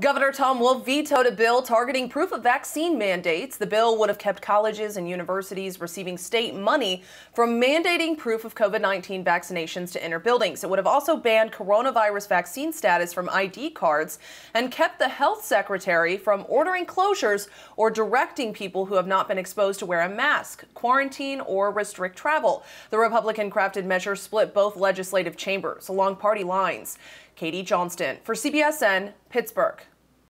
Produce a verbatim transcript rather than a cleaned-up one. Governor Tom Wolf vetoed a bill targeting proof of vaccine mandates. The bill would have kept colleges and universities receiving state money from mandating proof of COVID nineteen vaccinations to enter buildings. It would have also banned coronavirus vaccine status from I D cards and kept the health secretary from ordering closures or directing people who have not been exposed to wear a mask, quarantine, or restrict travel. The Republican-crafted measure split both legislative chambers along party lines. Katie Johnston for C B S N, Pittsburgh.